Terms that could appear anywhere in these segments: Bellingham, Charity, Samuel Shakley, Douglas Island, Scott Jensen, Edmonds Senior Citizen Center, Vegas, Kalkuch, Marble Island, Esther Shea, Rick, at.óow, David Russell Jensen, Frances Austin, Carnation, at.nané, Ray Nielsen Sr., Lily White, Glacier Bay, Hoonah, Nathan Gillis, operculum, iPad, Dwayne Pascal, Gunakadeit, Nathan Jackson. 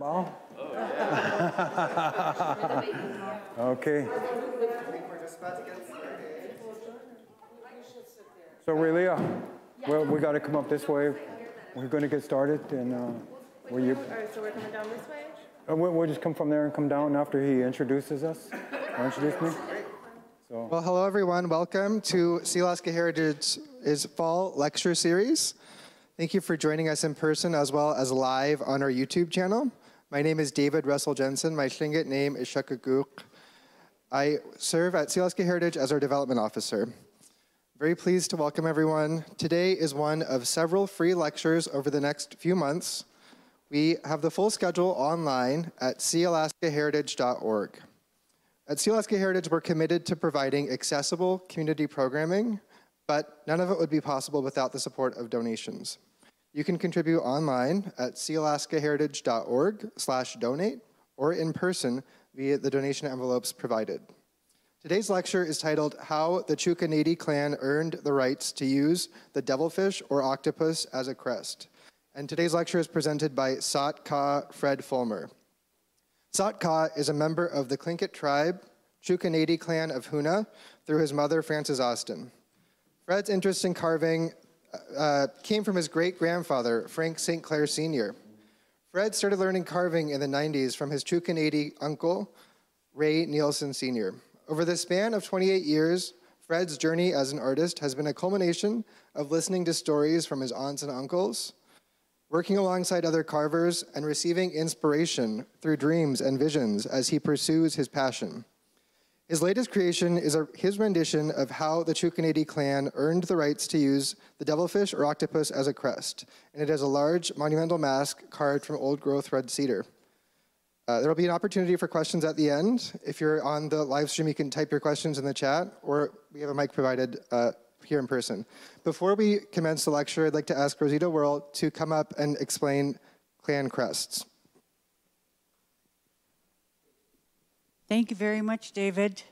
Well? Oh, yeah. Okay. So, Relia, well, we got to come up this way. We're going to get started. And will you? All right, so we're coming down this way? We'll just come from there and come down after he introduces us. Or introduce me. So. Well, hello, everyone. Welcome to Sealaska Heritage's fall lecture series. Thank you for joining us in person as well as live on our YouTube channel. My name is David Russell Jensen. My Tlingit name is Shaka. I serve at Sealaska Heritage as our development officer. Very pleased to welcome everyone. Today is one of several free lectures over the next few months. We have the full schedule online at sealaskaheritage.org. At Sealaska Heritage, we're committed to providing accessible community programming, but none of it would be possible without the support of donations. You can contribute online at sealaskaheritage.org/donate or in person via the donation envelopes provided. Today's lecture is titled How the Chookaneidí Clan Earned the Rights to Use the Devilfish or Octopus as a Crest. And today's lecture is presented by Saat Ka Fred Fulmer. Saat Ka is a member of the Tlingit tribe, Chookaneidí clan of Hoonah, through his mother, Frances Austin. Fred's interest in carving came from his great-grandfather, Frank St. Clair Sr. Fred started learning carving in the 90s from his Chookaneidí uncle, Ray Nielsen Sr. Over the span of 28 years, Fred's journey as an artist has been a culmination of listening to stories from his aunts and uncles, working alongside other carvers, and receiving inspiration through dreams and visions as he pursues his passion. His latest creation is his rendition of How the Chookaneidí Clan Earned the Rights to Use the Devilfish or Octopus as a Crest, and it has a large monumental mask carved from old-growth red cedar. There will be an opportunity for questions at the end. If you're on the live stream, you can type your questions in the chat, or we have a mic provided here in person. Before we commence the lecture, I'd like to ask Rosita Worl to come up and explain clan crests. Thank you very much, David.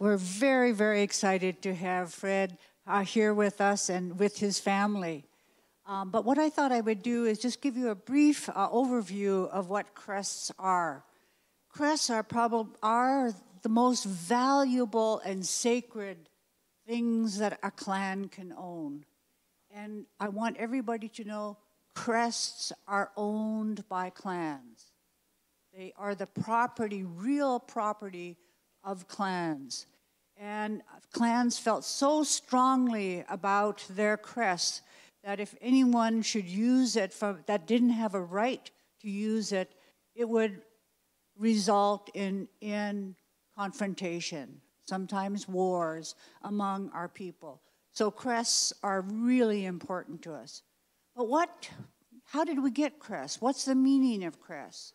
We're very, very excited to have Fred here with us and with his family. But what I thought I would do is just give you a brief overview of what crests are. Crests are the most valuable and sacred things that a clan can own. And I want everybody to know crests are owned by clans. They are the property, real property of clans. And clans felt so strongly about their crests that if anyone should use it that didn't have a right to use it, it would result in confrontation, sometimes wars among our people. So crests are really important to us. But how did we get crests? What's the meaning of crests?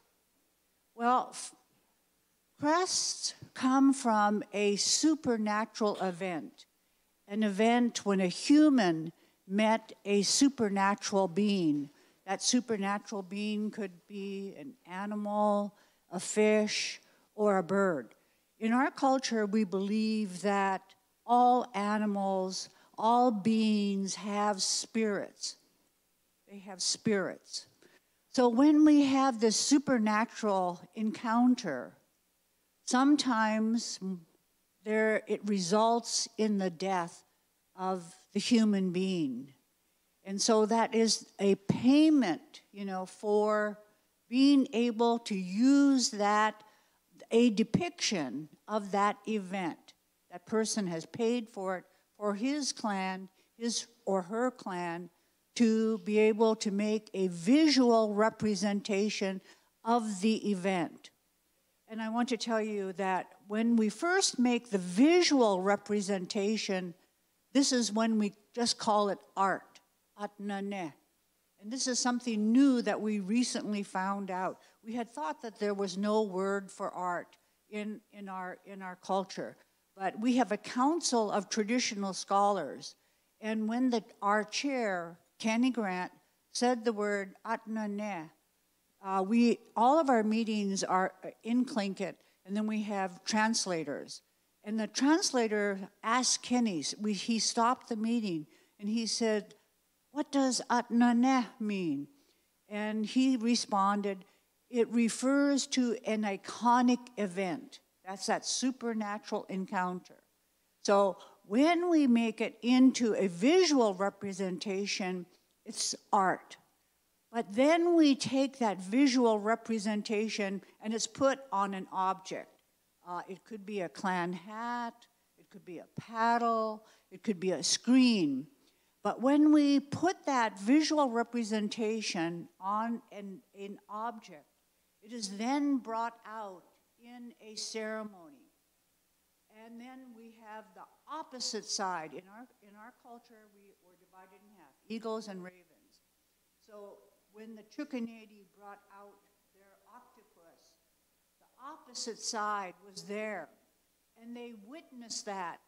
Well, crests come from a supernatural event, an event when a human met a supernatural being. That supernatural being could be an animal, a fish, or a bird. In our culture, we believe that all animals, all beings have spirits. They have spirits. So when we have this supernatural encounter, sometimes it results in the death of the human being. And so that is a payment, for being able to use a depiction of that event. That person has paid for it for his clan, his or her clan, to be able to make a visual representation of the event. And I want to tell you that when we first make the visual representation, this is when we just call it art, at.nané. And this is something new that we recently found out. We had thought that there was no word for art in our culture. But we have a council of traditional scholars. And when our chair, Kenny Grant, said the word at.nané, all of our meetings are in Tlingit, and then we have translators. And the translator asked Kenny, he stopped the meeting, and he said, "What does at.nané mean?" And he responded, It refers to an iconic event. That's that supernatural encounter. So when we make it into a visual representation, it's art. But then we take that visual representation and it's put on an object. It could be a clan hat, it could be a paddle, it could be a screen. But when we put that visual representation on an object, it is then brought out in a ceremony. And then we have the opposite side. In our culture, we're divided in half, eagles and ravens. So when the Chookaneidí brought out their octopus, the opposite side was there. And they witnessed that.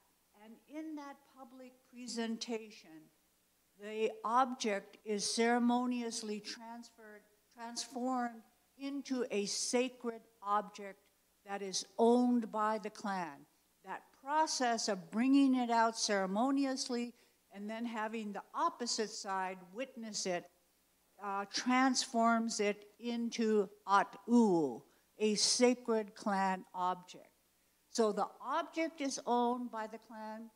And in that public presentation, the object is ceremoniously transformed into a sacred object that is owned by the clan. That process of bringing it out ceremoniously and then having the opposite side witness it transforms it into at.óow, a sacred clan object. So the object is owned by the clan.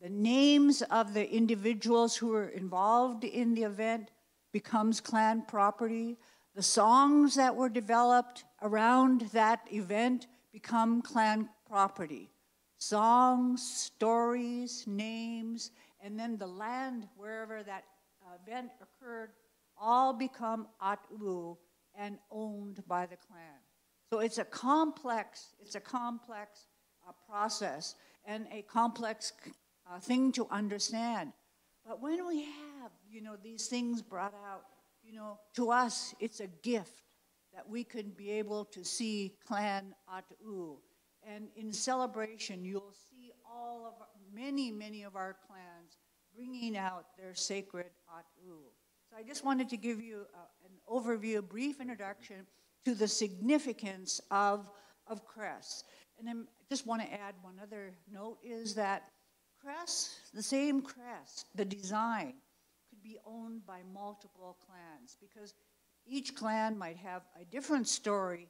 The names of the individuals who are involved in the event becomes clan property. The songs that were developed around that event become clan property. Songs, stories, names, and then the land wherever that event occurred all become at.óow and owned by the clan. So it's a complex process and a complex thing to understand. But when we have, these things brought out, to us, it's a gift that we can be able to see clan at.óow. And in celebration, you'll see many of our clans bringing out their sacred at.óow. So I just wanted to give you an overview, a brief introduction to the significance of crests. And I just want to add one other note is that crests, the same crest, the design, could be owned by multiple clans because each clan might have a different story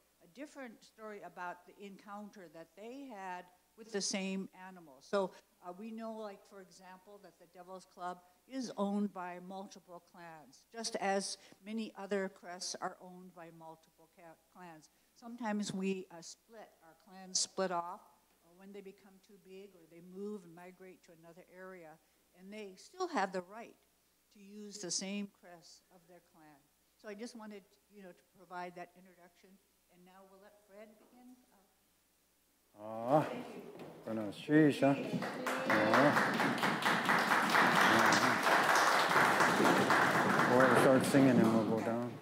about the encounter that they had with the same animal. So we know, like, for example, that the Devil's Club is owned by multiple clans, just as many other crests are owned by multiple clans. Sometimes we our clans split off when they become too big or they move and migrate to another area, and they still have the right to use the same crest of their clan. So I just wanted, to provide that introduction, and now we'll let Fred begin. Pronunciation. Before we start singing, and we'll go down.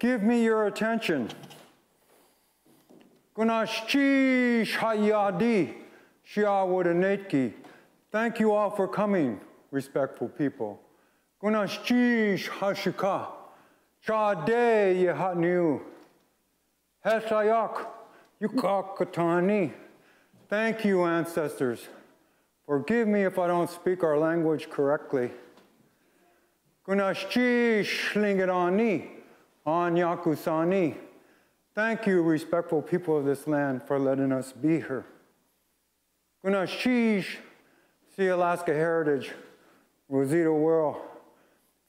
Give me your attention. Gunashchi Shayadi Shiawadanetki. Thank you all for coming, respectful people. Gunashchi Hashika Shade Yehanu Hesayok Yukakatani. Thank you, ancestors. Forgive me if I don't speak our language correctly. Gunashchi Shlingadani. Anyakusani. Thank you, respectful people of this land, for letting us be here. Gunashish, Sealaska Heritage, Rosita Worl,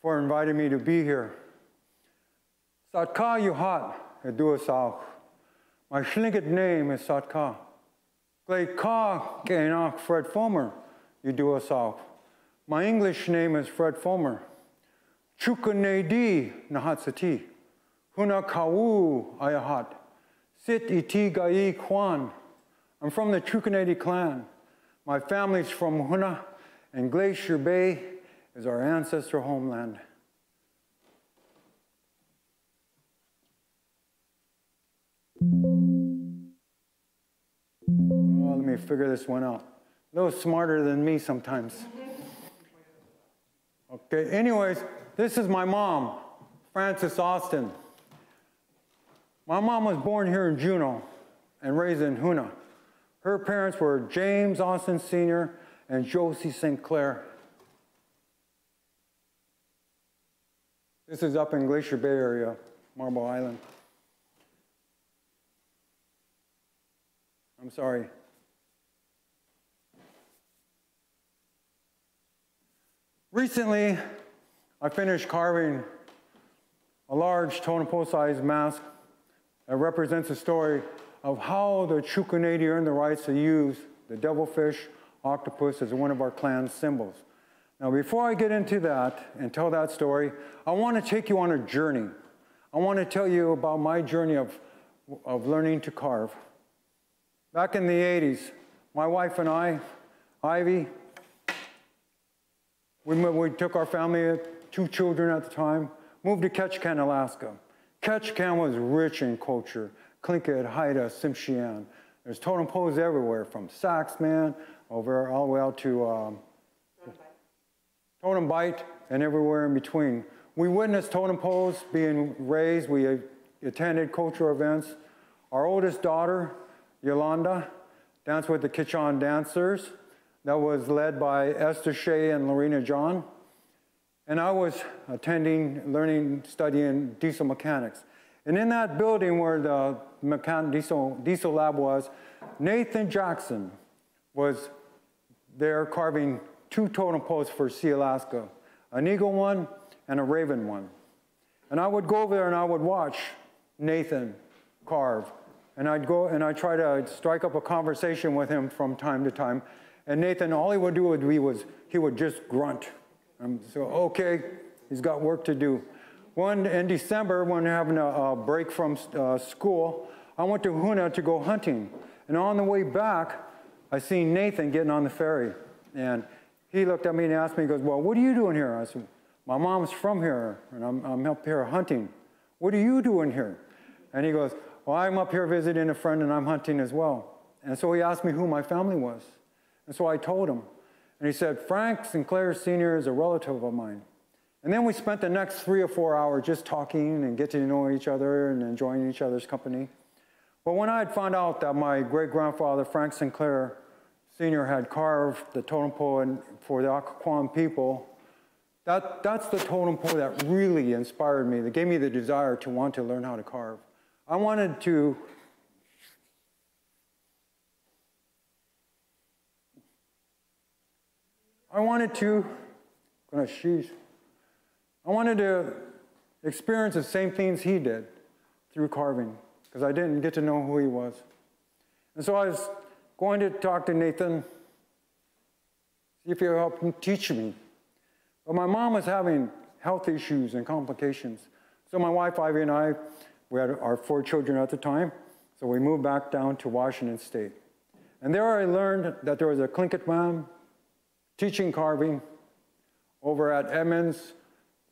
for inviting me to be here. Satka Yuhat Eduasau. My Shlinket name is Satka. Gleika Kenak Fred Fomer Eduasau. My English name is Fred Fomer. Chookaneidí Nahatsati. Hoonah Kawu Ayahat. Sit Iti Gai Kwan. I'm from the Chookaneidí clan. My family's from Hoonah, and Glacier Bay is our ancestor homeland. Well, let me figure this one out. A little smarter than me sometimes. Okay, anyways, this is my mom, Frances Austin. My mom was born here in Juneau and raised in Hoonah. Her parents were James Austin Sr. and Josie St. Clair. This is up in Glacier Bay area, Marble Island. I'm sorry. Recently, I finished carving a large tonopó-sized mask that represents the story of how the Chookaneidí earned the rights to use the devilfish octopus as one of our clan's symbols. Now, before I get into that and tell that story, I want to take you on a journey. I want to tell you about my journey of learning to carve. Back in the 80s, my wife and I, Ivy, we took our family, 2 children at the time, moved to Ketchikan, Alaska. Ketchikan was rich in culture. Tlingit, Haida, Simshian. There's totem poles everywhere, from Saxman over all the way out to Totem Bite and everywhere in between. We witnessed totem poles being raised. We attended cultural events. Our oldest daughter, Yolanda, danced with the Ketchikan dancers. That was led by Esther Shea and Lorena John. And I was attending, learning, studying diesel mechanics. And in that building where the diesel lab was, Nathan Jackson was there carving 2 totem poles for Sealaska, an eagle one and a raven one. And I would go over there and I would watch Nathan carve. And I'd go and I'd try to strike up a conversation with him from time to time. And Nathan, all he would do would be he would just grunt. So, okay, he's got work to do. One, in December, when having a break from school, I went to Hoonah to go hunting. And on the way back, I seen Nathan getting on the ferry. And he looked at me and asked me, he goes, well, what are you doing here? I said, my mom's from here, and I'm up here hunting. What are you doing here? And he goes, well, I'm up here visiting a friend, and I'm hunting as well. And so he asked me who my family was. And so I told him. And he said, Frank St. Clair Sr. is a relative of mine. And then we spent the next 3 or 4 hours just talking and getting to know each other and enjoying each other's company. But when I had found out that my great-grandfather, Frank St. Clair Sr., had carved the totem pole for the Occoquan people, that's the totem pole that really inspired me, that gave me the desire to want to learn how to carve. I wanted to I wanted to experience the same things he did through carving, because I didn't get to know who he was. And so I was going to talk to Nathan, see if he would help him teach me. But my mom was having health issues and complications. So my wife, Ivy, and I, we had our 4 children at the time, so we moved back down to Washington State. And there I learned that there was a Tlingit man teaching carving over at Edmonds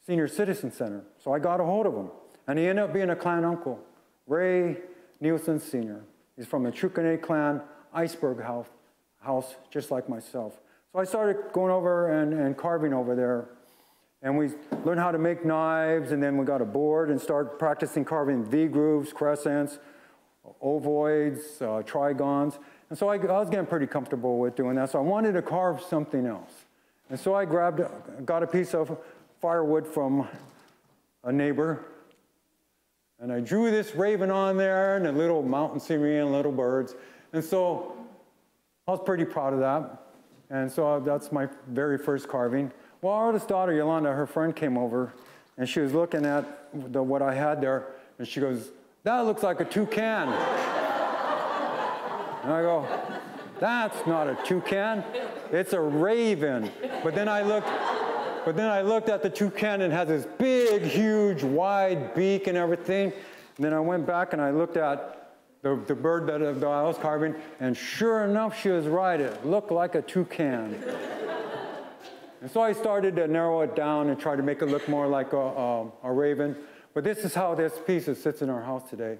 Senior Citizen Center. So I got a hold of him. And he ended up being a clan uncle, Ray Nielsen Sr. He's from the Chookaneidí clan, Iceberg House, just like myself. So I started going over and carving over there. And we learned how to make knives, and then we got a board and started practicing carving V-grooves, crescents, ovoids, trigons. And so I was getting pretty comfortable with doing that. So I wanted to carve something else. And so I got a piece of firewood from a neighbor, And I drew this raven on there and a little mountain scenery and little birds. And so I was pretty proud of that. And so that's my very first carving. Well, our oldest daughter, Yolanda, her friend came over and she was looking at what I had there and she goes, "That looks like a toucan." And I go, "That's not a toucan. It's a raven." But then I looked at the toucan and it had this big, huge, wide beak and everything. And then I went back and I looked at the bird that I was carving, and sure enough, she was right. It looked like a toucan. And so I started to narrow it down and try to make it look more like a raven. But this is how this piece sits in our house today.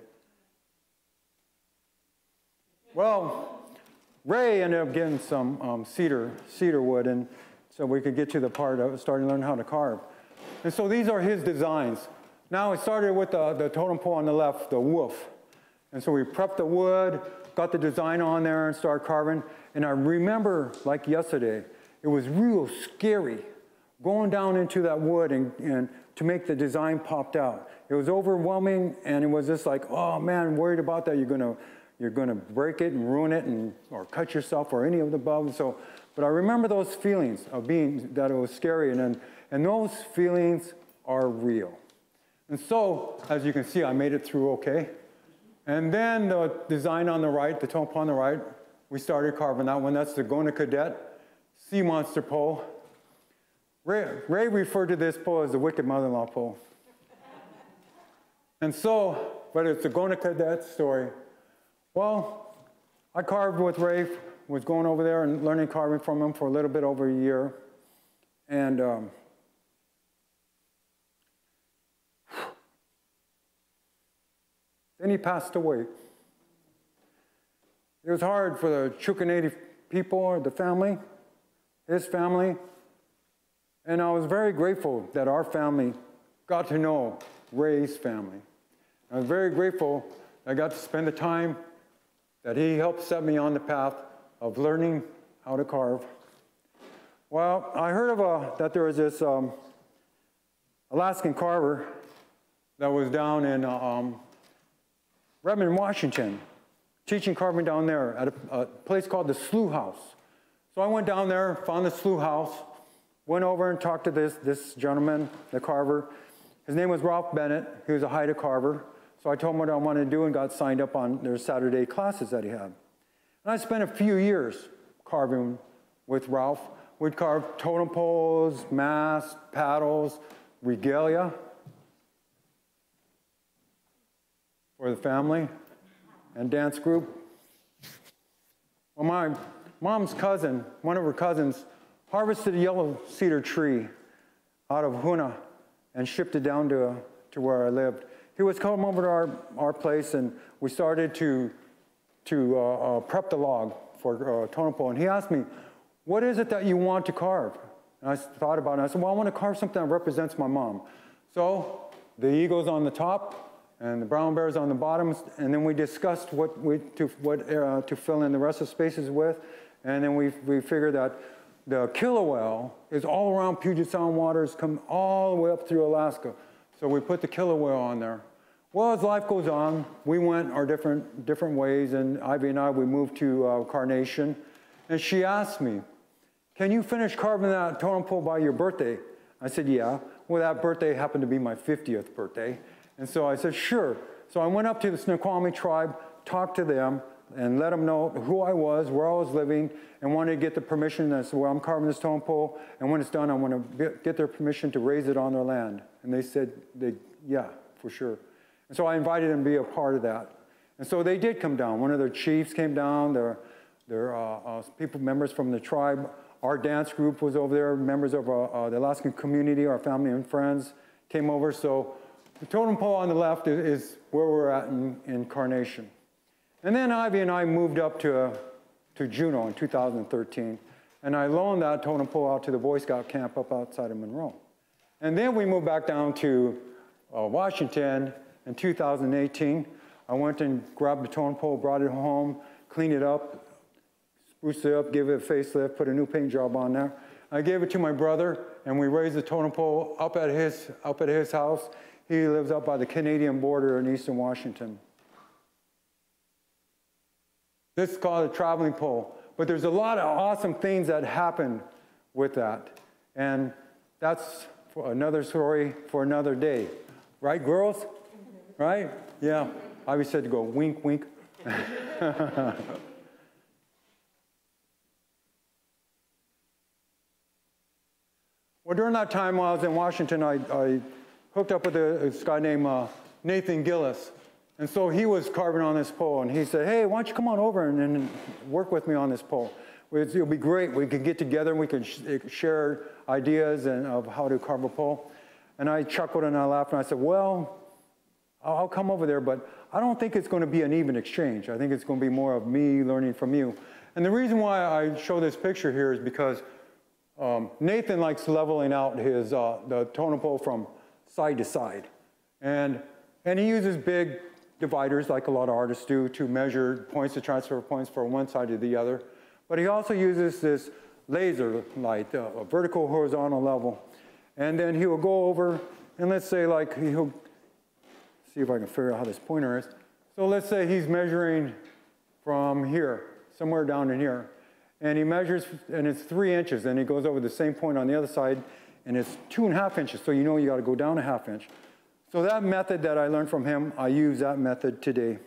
Well, Ray ended up getting some cedar wood, and so we could get to the part of starting to learn how to carve. And so these are his designs. Now it started with the totem pole on the left, the wolf. And so we prepped the wood, got the design on there and started carving. And I remember, like yesterday, it was real scary going down into that wood and to make the design popped out. It was overwhelming and it was just like, oh man, worried about that. You're gonna break it and ruin it or cut yourself or any of the above. So, but I remember those feelings of being, that it was scary, and those feelings are real. And so, as you can see, I made it through okay. And then the design on the right, the top on the right, we started carving that one. That's the Gunakadeit, sea monster pole. Ray referred to this pole as the wicked mother-in-law pole. And so, but it's the Gunakadeit story. Well, I carved with Ray, was going over there and learning carving from him for a little bit over a year. And then he passed away. It was hard for the Chookaneidí people, or the family, his family. And I was very grateful that our family got to know Ray's family. I was very grateful I got to spend the time that he helped set me on the path of learning how to carve. Well, I heard of that there was this Alaskan carver that was down in Redmond, Washington, teaching carving down there at a place called the Slough House. So I went down there, found the Slough House, went over and talked to this gentleman, the carver. His name was Ralph Bennett. He was a Haida carver. So I told him what I wanted to do and got signed up on their Saturday classes that he had. And I spent a few years carving with Ralph. We'd carve totem poles, masks, paddles, regalia for the family and dance group. Well, my mom's cousin, one of her cousins, harvested a yellow cedar tree out of Hoonah and shipped it down to where I lived. He was coming over to our place and we started to prep the log for totem pole. And he asked me, "What is it that you want to carve?" And I thought about it. I said, "Well, I want to carve something that represents my mom." So the eagle's on the top and the brown bear's on the bottom. And then we discussed what to fill in the rest of the spaces with. And then we figured that the killer whale is all around Puget Sound waters, come all the way up through Alaska. So we put the killer whale on there. Well, as life goes on, we went our different ways, and Ivy and I, we moved to Carnation, and she asked me, "Can you finish carving that totem pole by your birthday?" I said, "Yeah." Well, that birthday happened to be my 50th birthday, and so I said, "Sure." So I went up to the Snoqualmie tribe, talked to them, and let them know who I was, where I was living, and wanted to get the permission. I said, "Well, I'm carving this totem pole, and when it's done, I want to get their permission to raise it on their land." And they said, "Yeah, for sure." And so I invited them to be a part of that. And so they did come down. One of their chiefs came down, their people, members from the tribe. Our dance group was over there, members of the Alaskan community, our family and friends came over. So the totem pole on the left is where we're at in Carnation. And then Ivy and I moved up to Juneau in 2013. And I loaned that totem pole out to the Boy Scout camp up outside of Monroe. And then we moved back down to Washington. In 2018, I went and grabbed the totem pole, brought it home, cleaned it up, spruced it up, gave it a facelift, put a new paint job on there. I gave it to my brother, and we raised the totem pole up at his house. He lives up by the Canadian border in eastern Washington. This is called a traveling pole. But there's a lot of awesome things that happen with that. And that's for another story for another day. Right, girls? Right? Yeah. I always said to go wink, wink. Well, during that time while I was in Washington, I hooked up with this guy named Nathan Gillis. And so he was carving on this pole, and he said, hey, why don't you come on over and work with me on this pole? It'll be great. We can get together, and we can share ideas and of how to carve a pole. And I chuckled and I laughed, and I said, well, I'll come over there, but I don't think it's going to be an even exchange. I think it's going to be more of me learning from you. And the reason why I show this picture here is because Nathan likes leveling out his the totem pole from side to side. And he uses big dividers, like a lot of artists do, to measure points, to transfer points from one side to the other. But he also uses this laser light, a vertical horizontal level. And then he will go over, and let's say like he'll see if I can figure out how this pointer is. So let's say he's measuring from here, somewhere down in here. And he measures, and it's 3 inches, and he goes over the same point on the other side, and it's 2.5 inches, so you know you gotta go down 0.5 inch. So that method that I learned from him, I use that method today.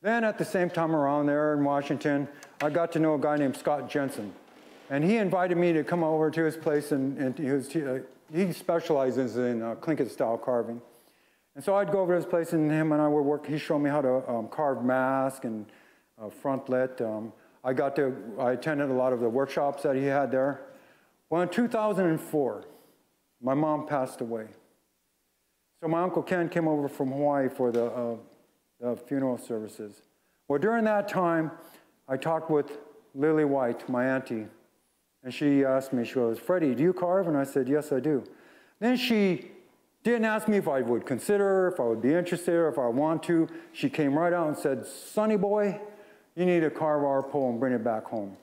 Then at the same time around there in Washington, I got to know a guy named Scott Jensen. And he invited me to come over to his place, and he specializes in Tlingit style carving. And so I'd go over to his place, and him and I would work. He showed me how to carve masks and frontlet. I attended a lot of the workshops that he had there. Well, in 2004, my mom passed away. So my Uncle Ken came over from Hawaii for the funeral services. Well, during that time, I talked with Lily White, my auntie, and she asked me, she goes, Freddie, do you carve? And I said, yes, I do. Then she didn't ask me if I would consider, if I would be interested, or if I want to. She came right out and said, Sonny boy, you need to carve our pole and bring it back home.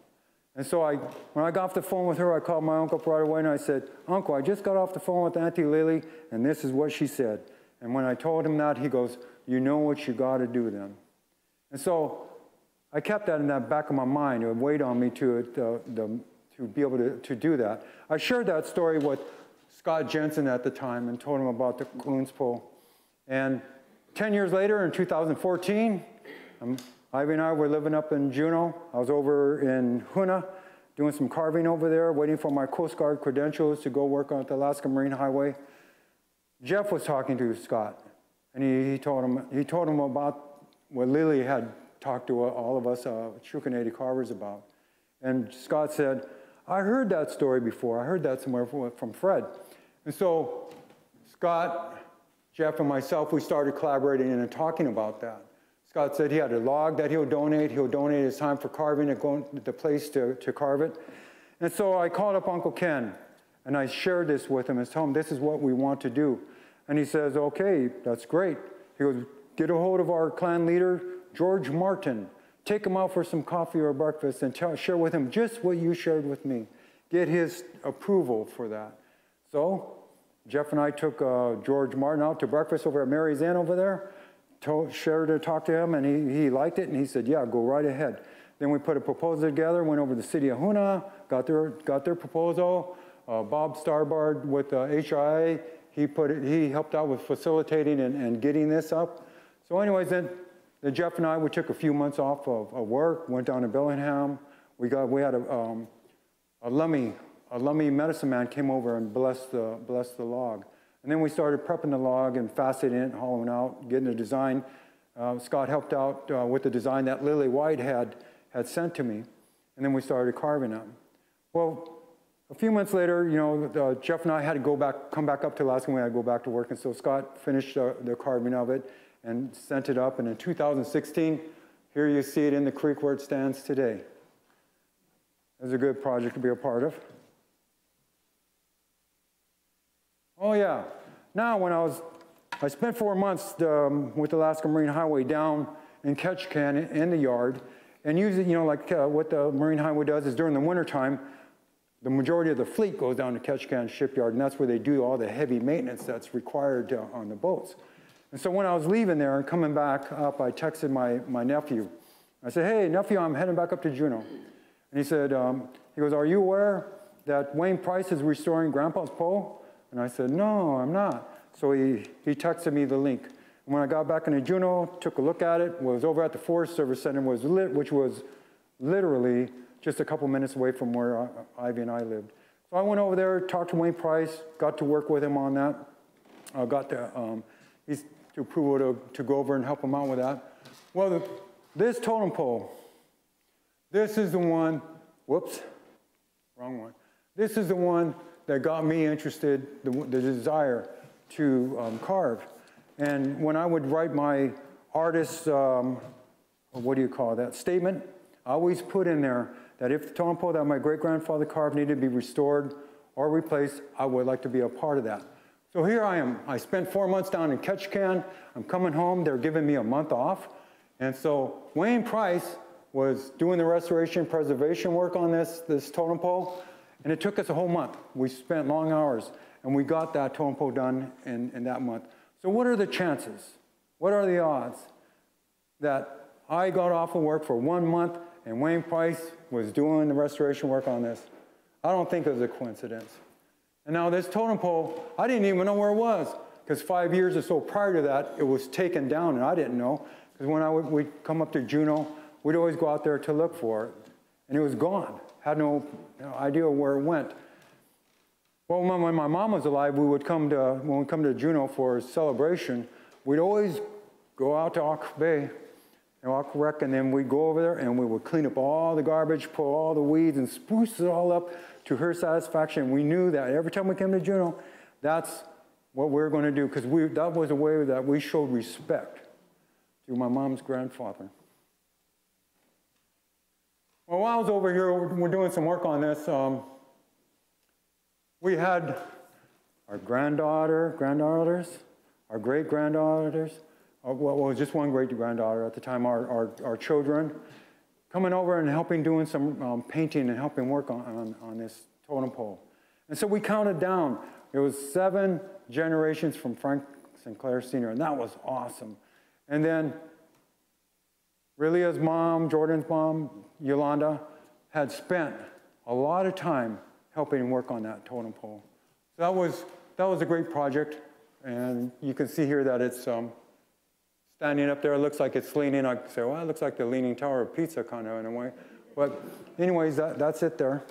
And so when I got off the phone with her, I called my uncle up right away, and I said, Uncle, I just got off the phone with Auntie Lily, and this is what she said. And when I told him that, he goes, you know what you got to do then. And so I kept that in that back of my mind. It would wait on me to be able to do that. I shared that story with Scott Jensen at the time and told him about the Clunes pole. And 10 years later, in 2014, Ivy and I were living up in Juneau. I was over in Hoonah doing some carving over there, waiting for my Coast Guard credentials to go work on the Alaska Marine Highway. Jeff was talking to Scott, and he told him about what Lily had talked to all of us Chookaneidí carvers about. And Scott said, I heard that story before. I heard that somewhere from Fred. And so Scott, Jeff, and myself, we started collaborating and talking about that. Scott said he had a log that he'll donate his time for carving and going to the place to carve it. And so I called up Uncle Ken, and I shared this with him and told him this is what we want to do. And he says, okay, that's great. He goes, get a hold of our clan leader, George Martin. Take him out for some coffee or breakfast and share with him just what you shared with me. Get his approval for that. So Jeff and I took George Martin out to breakfast over at Mary's Inn over there. Shared to talk to him, and he liked it, and he said, yeah, go right ahead. Then we put a proposal together, went over to the city of Hoonah, got their proposal. Bob Starbard with HIA, he helped out with facilitating and getting this up. So anyways, then Jeff and I, we took a few months off of work, went down to Bellingham. We had a Lummi medicine man came over and blessed the log. And then we started prepping the log and faceting it, hollowing out, getting the design. Scott helped out with the design that Lily White had sent to me. And then we started carving it. Well, a few months later, you know, Jeff and I had to come back up to Alaska, and we had to go back to work. And so Scott finished the carving of it and sent it up. And in 2016, here you see it in the creek where it stands today. It was a good project to be a part of. Oh, yeah. Now, I spent 4 months with Alaska Marine Highway down in Ketchikan in the yard. And usually, you know, like what the Marine Highway does is during the wintertime, The majority of the fleet goes down to Ketchikan shipyard, and that's where they do all the heavy maintenance that's required on the boats. And so when I was leaving there and coming back up, I texted my nephew. I said, hey, nephew, I'm heading back up to Juneau. And he said, he goes, are you aware that Wayne Price is restoring Grandpa's pole? And I said, no, I'm not. So he texted me the link. And when I got back into Juneau, took a look at it, was over at the Forest Service Center, was lit, which was literally just a couple minutes away from where Ivy and I lived. So I went over there, talked to Wayne Price, got to work with him on that. Got to, he's to approval to go over and help him out with that. Well, this totem pole, this is the one, whoops, wrong one. This is the one that got me interested, the desire to carve. And when I would write my artist's, what do you call that, statement, I always put in there that if the totem pole that my great-grandfather carved needed to be restored or replaced, I would like to be a part of that. So here I am. I spent 4 months down in Ketchikan. I'm coming home. They're giving me a month off. And so Wayne Price was doing the restoration and preservation work on this totem pole, and it took us a whole month. We spent long hours, and we got that totem pole done in that month. So what are the chances? What are the odds that I got off of work for 1 month and Wayne Price was doing the restoration work on this? I don't think it was a coincidence. And now this totem pole, I didn't even know where it was, because 5 years or so prior to that, it was taken down, and I didn't know, because when we'd come up to Juneau, we'd always go out there to look for it, and it was gone. Had no idea where it went. Well, when my mom was alive, we would come to, when we'd come to Juneau for a celebration, we'd always go out to Occoquan Bay, and then we'd go over there and we would clean up all the garbage, pull all the weeds, and spruce it all up to her satisfaction. We knew that every time we came to Juneau, that's what we were going to do, because that was a way that we showed respect to my mom's grandfather. Well, while I was over here, we're doing some work on this. We had our granddaughters, our great-granddaughters, well, it was just one great-granddaughter at the time, our children, coming over and helping, doing some painting and helping work on this totem pole. And so we counted down. It was 7 generations from Frank St. Clair Sr., and that was awesome. And then Relia's mom, Jordan's mom, Yolanda, had spent a lot of time helping work on that totem pole. So that was a great project, and you can see here that it's standing up there. It looks like it's leaning. I say, well, it looks like the Leaning Tower of Pizza kind of in a way. But anyways, that's it there.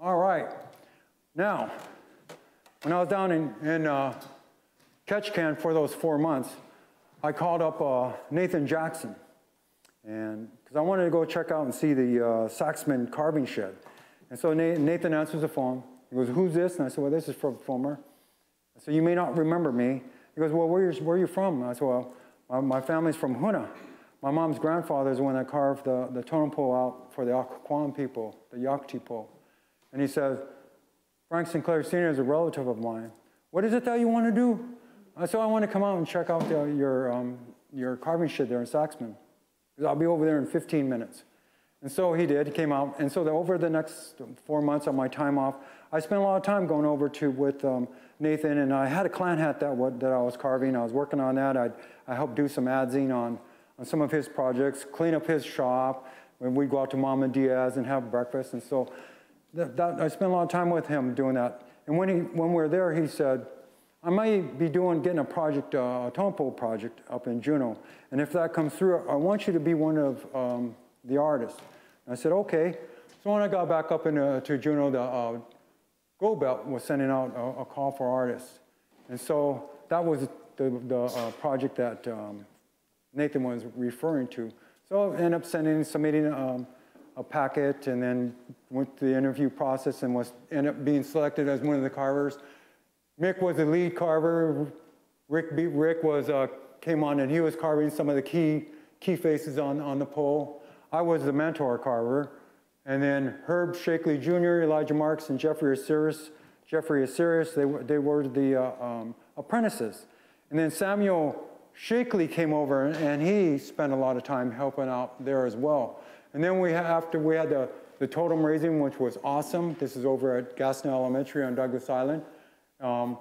All right. Now, when I was down in Ketchikan for those 4 months, I called up Nathan Jackson, and because I wanted to go check out and see the Saxman carving shed. And so Nathan answers the phone. He goes, who's this? And I said, well, this is from Fulmer. I said, you may not remember me. He goes, well, where are you from? And I said, well, my family's from Hoonah. My mom's grandfather is the one that carved the totem pole out for the Occoquan people, the Yakti pole. And he says, Frank St. Clair Sr. is a relative of mine. What is it that you want to do? I said, I want to come out and check out your carving shed there in Saxman. I'll be over there in 15 minutes. And so he did. He came out. And so over the next 4 months of my time off, I spent a lot of time going over with Nathan. And I had a clan hat that I was carving. I was working on that. I helped do some adzing on some of his projects, clean up his shop. And we'd go out to Mama Diaz and have breakfast. And so I spent a lot of time with him doing that. And when we were there, he said, I might be getting a project, a totem pole project up in Juneau. And if that comes through, I want you to be one of the artists. And I said, okay. So when I got back up to Juneau, the Go Belt was sending out a call for artists. And so that was the project that Nathan was referring to. So I ended up submitting a packet, and then went through the interview process and ended up being selected as one of the carvers. Mick was the lead carver. Rick came on, and he was carving some of the key faces on the pole. I was the mentor carver. And then Herb Shakley Jr., Elijah Marks, and Jeffrey Asirius, they were the apprentices. And then Samuel Shakley came over and he spent a lot of time helping out there as well. And then after we had the totem raising, which was awesome. This is over at Gaston Elementary on Douglas Island. Mick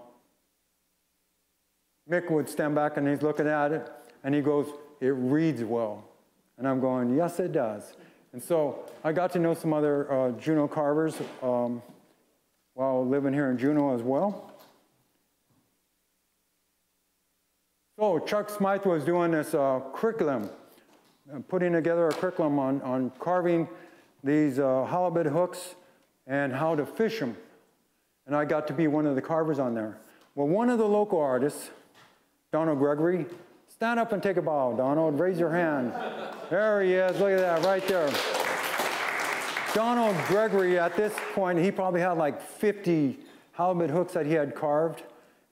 would stand back and he's looking at it and he goes, it reads well. And I'm going, yes, it does. And so I got to know some other Juneau carvers while living here in Juneau as well. So Chuck Smythe was doing this curriculum, putting together a curriculum on carving these halibut hooks and how to fish them. And I got to be one of the carvers on there. Well, one of the local artists, Donald Gregory, stand up and take a bow, Donald. Raise your hand. There he is. Look at that right there. Donald Gregory, at this point, he probably had like 50 halibut hooks that he had carved.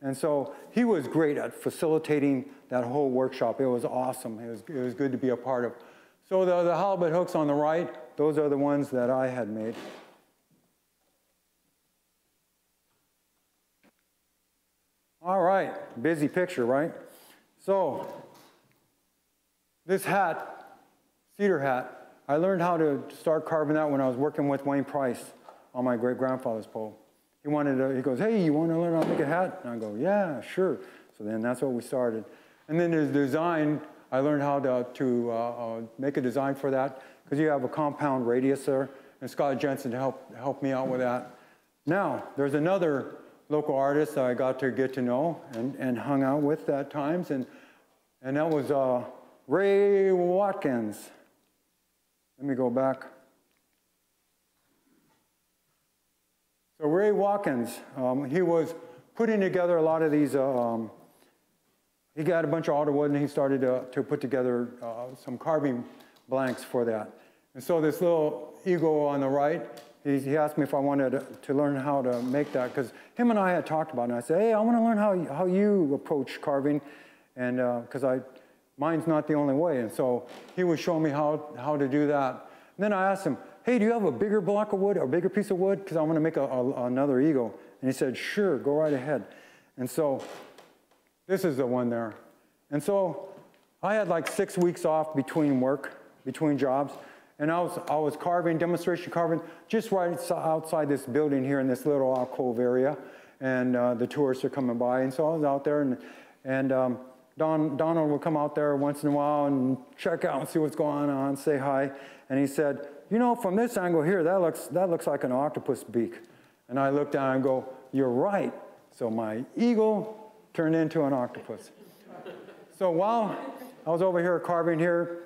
And so he was great at facilitating that whole workshop. It was awesome. It was good to be a part of. So the halibut hooks on the right, those are the ones that I had made. All right. Busy picture, right? So this hat, cedar hat, I learned how to start carving that when I was working with Wayne Price on my great-grandfather's pole. He wanted to, he goes, hey, you want to learn how to make a hat? And I go, yeah, sure. So then that's what we started. And then there's design. I learned how to make a design for that because you have a compound radius there. And Scott Jensen helped me out with that. Now, there's another local artist that I got to get to know and hung out with at times. And that was Ray Watkins. Let me go back. So Ray Watkins, he was putting together a lot of these, he got a bunch of alder wood and he started to put together some carving blanks for that. And so this little eagle on the right, he asked me if I wanted to learn how to make that, because him and I had talked about it. And I said, hey, I want to learn how you approach carving, and because mine's not the only way. And so he was showing me how to do that. And then I asked him, hey, do you have a bigger block of wood, or a bigger piece of wood? Because I want to make another eagle. And he said, sure, go right ahead. And so this is the one there. And so I had like 6 weeks off between jobs. And I was carving, demonstration carving, just right outside this building here in this little alcove area. And the tourists are coming by. And so I was out there, and Donald would come out there once in a while and check out and see what's going on, say hi. And he said, you know, from this angle here, that looks like an octopus beak. And I looked down and go, you're right. So my eagle turned into an octopus. So while I was over here carving here,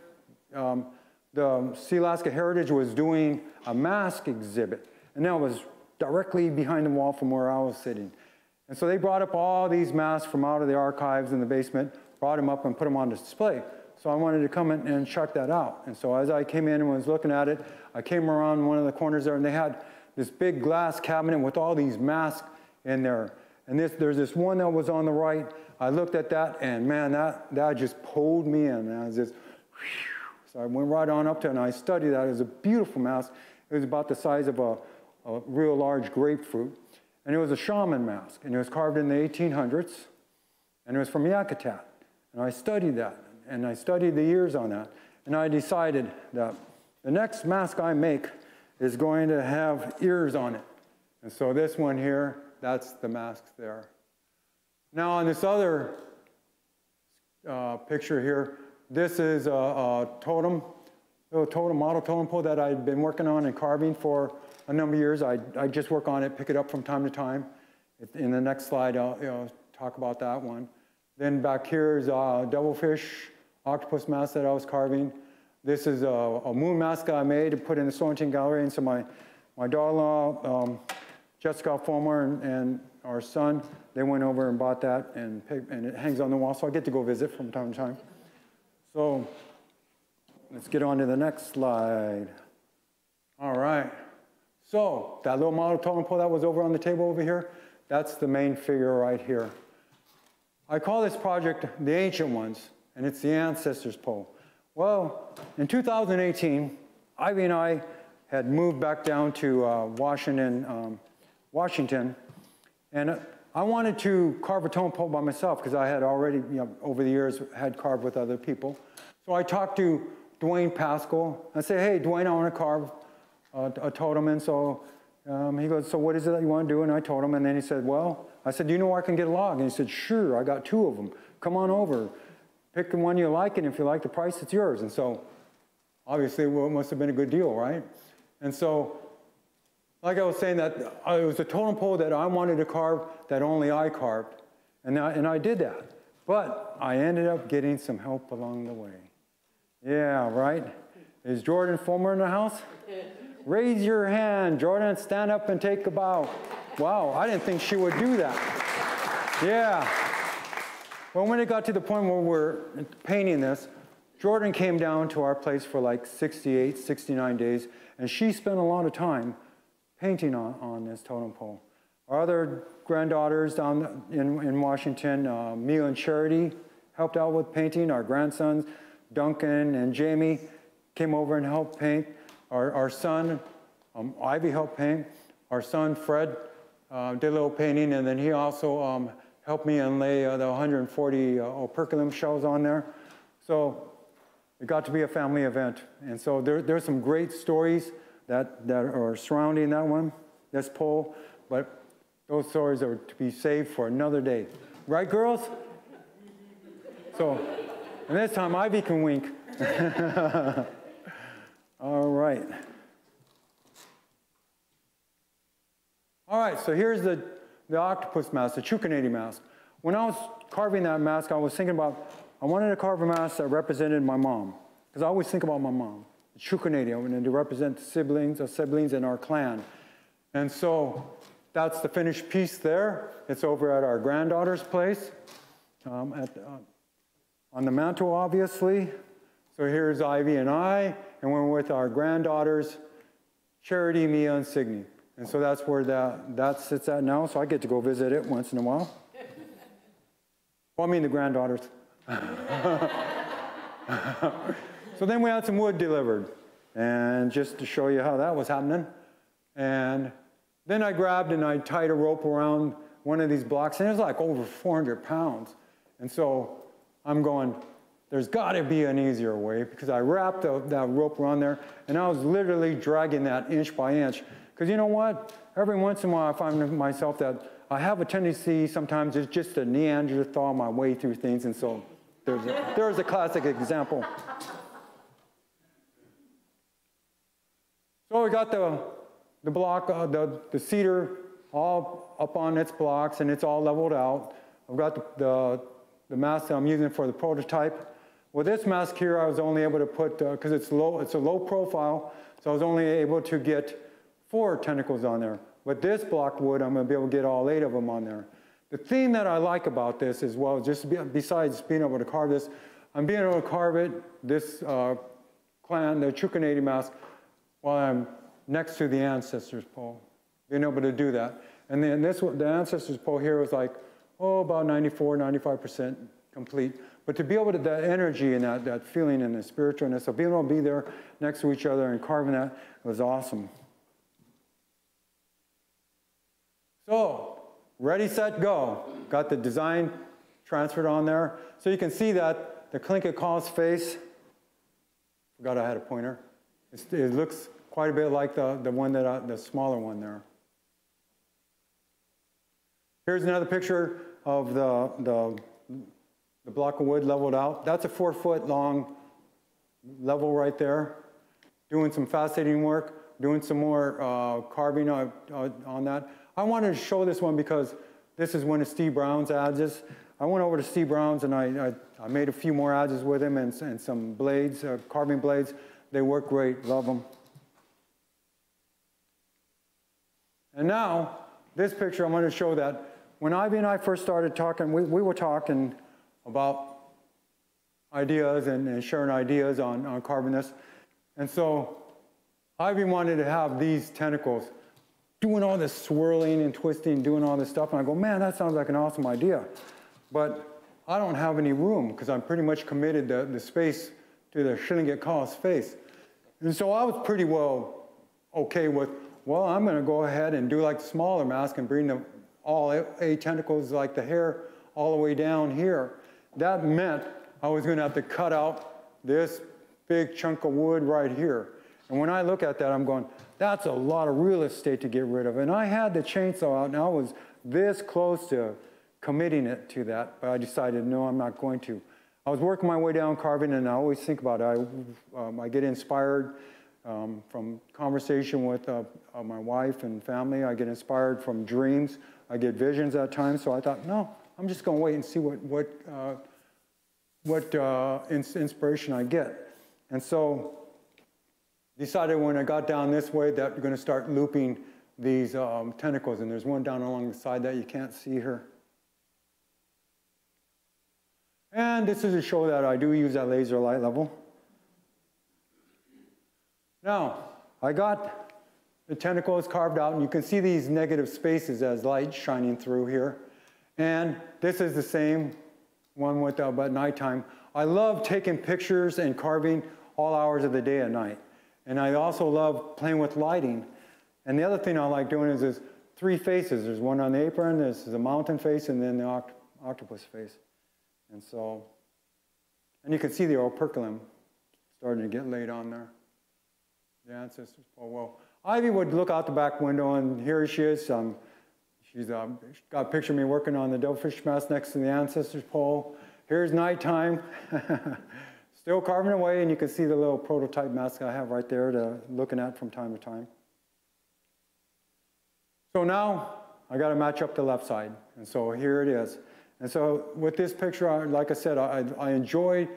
the Sealaska Heritage was doing a mask exhibit, and that was directly behind the wall from where I was sitting. And so they brought up all these masks from out of the archives in the basement, brought them up and put them on display. So I wanted to come in and check that out. And so as I came in and was looking at it, I came around one of the corners there, and they had this big glass cabinet with all these masks in there. And there's this one that was on the right. I looked at that, and man, that just pulled me in. And I was just, whew. So I went right on up to it, and I studied that. It was a beautiful mask. It was about the size of a real large grapefruit. And it was a shaman mask, and it was carved in the 1800s, and it was from Yakutat. And I studied that, and I studied the years on that. And I decided that the next mask I make is going to have ears on it. And so this one here, that's the mask there. Now on this other picture here, this is a totem, little totem, model totem pole that I've been working on and carving for a number of years. I just work on it, pick it up from time to time. In the next slide, I'll talk about that one. Then back here is a devilfish octopus mask that I was carving. This is a moon mask that I made to put in the Sorentin Gallery. And so my daughter-in-law, Jessica Fulmer, and our son, they went over and bought that, and it hangs on the wall. So I get to go visit from time to time. So let's get on to the next slide. All right. So that little model totem pole that was over on the table over here, that's the main figure right here. I call this project the Ancient Ones, and it's the Ancestors Pole. Well, in 2018, Ivy and I had moved back down to Washington, and I wanted to carve a tone pole by myself because I had already, over the years, had carved with other people. So I talked to Dwayne Pascal. I said, hey, Dwayne, I want to carve a totem. And so he goes, so what is it that you want to do? And I told him. And then he said, well, I said, do you know where I can get a log? And he said, sure, I got two of them. Come on over. Pick the one you like, and if you like the price, it's yours. And so obviously, well, it must have been a good deal, right? And so, like I was saying, that it was a totem pole that I wanted to carve that only I carved. And I did that. But I ended up getting some help along the way. Yeah, right? Is Jordan Fulmer in the house? Raise your hand. Jordan, stand up and take a bow. Wow, I didn't think she would do that. Yeah. Well, when it got to the point where we're painting this, Jordan came down to our place for like 68, 69 days, and she spent a lot of time painting on this totem pole. Our other granddaughters down in Washington, Mia and Charity, helped out with painting. Our grandsons, Duncan and Jamie, came over and helped paint. Our son, Ivy, helped paint. Our son, Fred, did a little painting, and then he also helped me inlay the 140 operculum shells on there. So it got to be a family event. And so there's some great stories that are surrounding that one, this pole, but those stories are to be saved for another day. Right, girls? So, and this time Ivy can wink. All right. All right, so here's the octopus mask, the Chookaneidí mask. When I was carving that mask, I was thinking about, I wanted to carve a mask that represented my mom, because I always think about my mom, the Chookaneidí. I wanted to represent the siblings in our clan. And so that's the finished piece there. It's over at our granddaughter's place, on the mantle, obviously. So here's Ivy and I, and we're with our granddaughters, Charity, Mia, and Signe. And so that's where that sits at now, so I get to go visit it once in a while. Well, I mean the granddaughters. So then we had some wood delivered, and just to show you how that was happening. And then I grabbed and I tied a rope around one of these blocks, and it was like over 400 pounds. And so I'm going, there's got to be an easier way, because I wrapped that rope around there, and I was literally dragging that inch by inch. Because you know what? Every once in a while I find myself that I have a tendency sometimes it's just a Neanderthal my way through things, and so there's a classic example. So we got the block, the cedar all up on its blocks, and it's all leveled out. I've got the mask that I'm using for the prototype. Well, this mask here I was only able to put, because it's a low profile, so I was only able to get 4 tentacles on there. With this block wood, I'm gonna be able to get all 8 of them on there. The thing that I like about this is, well, just besides being able to carve this, I'm being able to carve it, this clan, the Chookaneidí mask, while I'm next to the ancestors pole. Being able to do that. And then the ancestors pole here was like, oh, about 94, 95% complete. But to be able to, that energy and that feeling and the spiritualness of being able to be there next to each other and carving that, it was awesome. So, ready, set, go. Got the design transferred on there. So you can see that the Klinkakal's face, forgot I had a pointer. It looks quite a bit like the one that the smaller one there. Here's another picture of the block of wood leveled out. That's a 4-foot long level right there. Doing some fascinating work, doing some more carving on that. I wanted to show this one because this is one of Steve Brown's adzes. I went over to Steve Brown's and I made a few more adzes with him and some blades, carving blades. They work great, love them. And now, this picture, I'm going to show that when Ivy and I first started talking, we were talking about ideas and sharing ideas on carving this. And so Ivy wanted to have these tentacles doing all this swirling and twisting, doing all this stuff, and I go, man, that sounds like an awesome idea. But I don't have any room, because I'm pretty much committed the space to the Klinkakal's face. And so I was pretty well okay with, well, I'm gonna go ahead and do like the smaller mask and bring the all eight tentacles like the hair all the way down here. That meant I was going to have to cut out this big chunk of wood right here. And when I look at that, I'm going, that's a lot of real estate to get rid of. And I had the chainsaw out, and I was this close to committing it to that, but I decided, no, I'm not going to. I was working my way down carving, and I always think about it. I get inspired from conversation with my wife and family. I get inspired from dreams. I get visions at times. So I thought, no, I'm just going to wait and see what inspiration I get. And so decided when I got down this way that we're going to start looping these tentacles. And there's one down along the side that you can't see here. And this is to show that I do use that laser light level. Now, I got the tentacles carved out, and you can see these negative spaces as light shining through here. And this is the same one with about nighttime. I love taking pictures and carving all hours of the day and night. And I also love playing with lighting. And the other thing I like doing is there's three faces. There's one on the apron, this is a mountain face, and then the octopus face. And so, and you can see the operculum starting to get laid on there. The ancestors, oh well. Ivy would look out the back window, and here she is. She's got a picture of me working on the devilfish mask next to the ancestors pole. Here's nighttime. Still carving away, and you can see the little prototype mask I have right there to looking at from time to time. So now I got to match up the left side. And so here it is. And so with this picture, like I said, I enjoy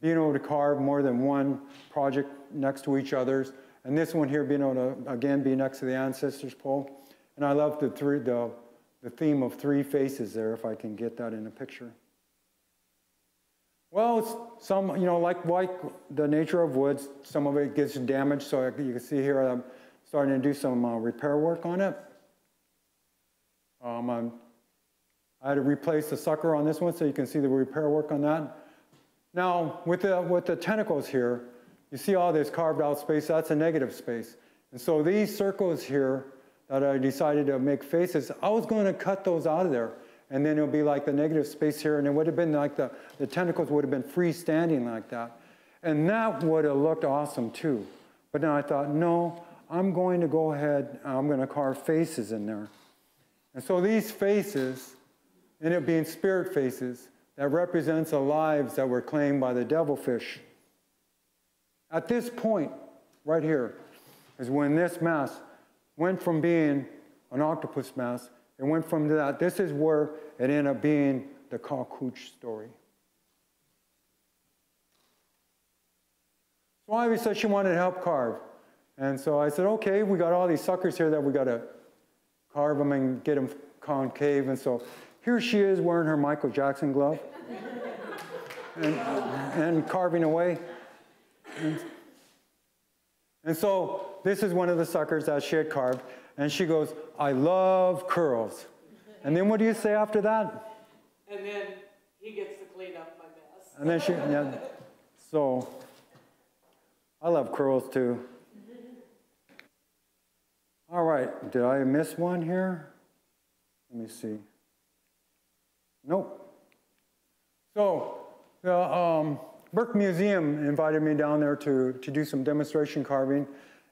being able to carve more than one project next to each other's. And this one here being able to, again, be next to the ancestors pole. And I love the theme of three faces there, if I can get that in a picture. Well, it's some, you know, like the nature of woods, some of it gets damaged. So you can see here, I'm starting to do some repair work on it. I had to replace the sucker on this one, so you can see the repair work on that. Now, with the tentacles here, you see all this carved out space. That's a negative space. And so these circles here that I decided to make faces, I was going to cut those out of there. And then it'll be like the negative space here. And it would have been like the tentacles would have been freestanding like that. And that would have looked awesome, too. But now I thought, no, I'm going to go ahead. I'm going to carve faces in there. And so these faces end up being spirit faces that represents the lives that were claimed by the devilfish. At this point, right here, is when this mass went from being an octopus mass, it went from that, this is where it ended up being the Kawkooch story. So Ivy said she wanted to help carve. And so I said, okay, we got all these suckers here that we got to carve them and get them concave. And so here she is wearing her Michael Jackson glove and carving away. And so this is one of the suckers that she had carved. And she goes, I love curls. And then what do you say after that? And then he gets to clean up my mess. And then she, yeah. So I love curls too. All right, did I miss one here? Let me see. Nope. So the Burke Museum invited me down there to do some demonstration carving.